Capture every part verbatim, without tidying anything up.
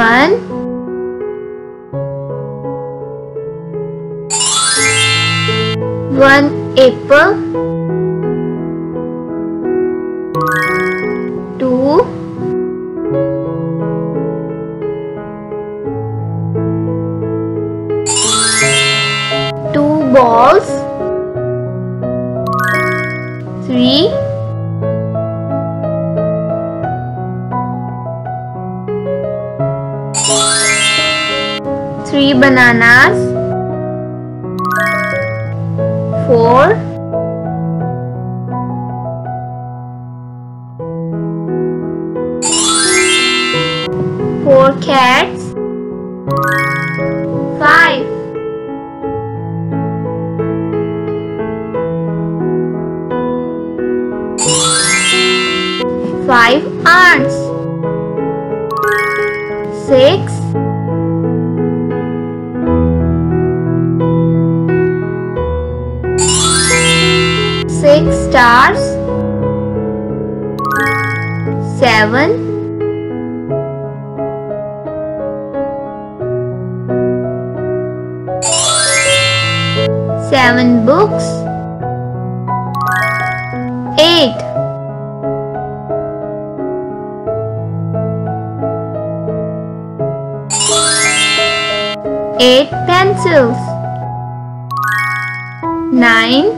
one, one apple, two, two balls, three, three bananas, Four, four cats, five, five ants, six, Six stars, seven, seven books, eight, eight pencils, nine.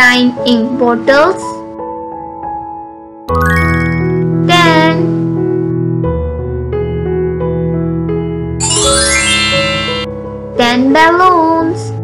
Nine ink bottles, ten, ten balloons,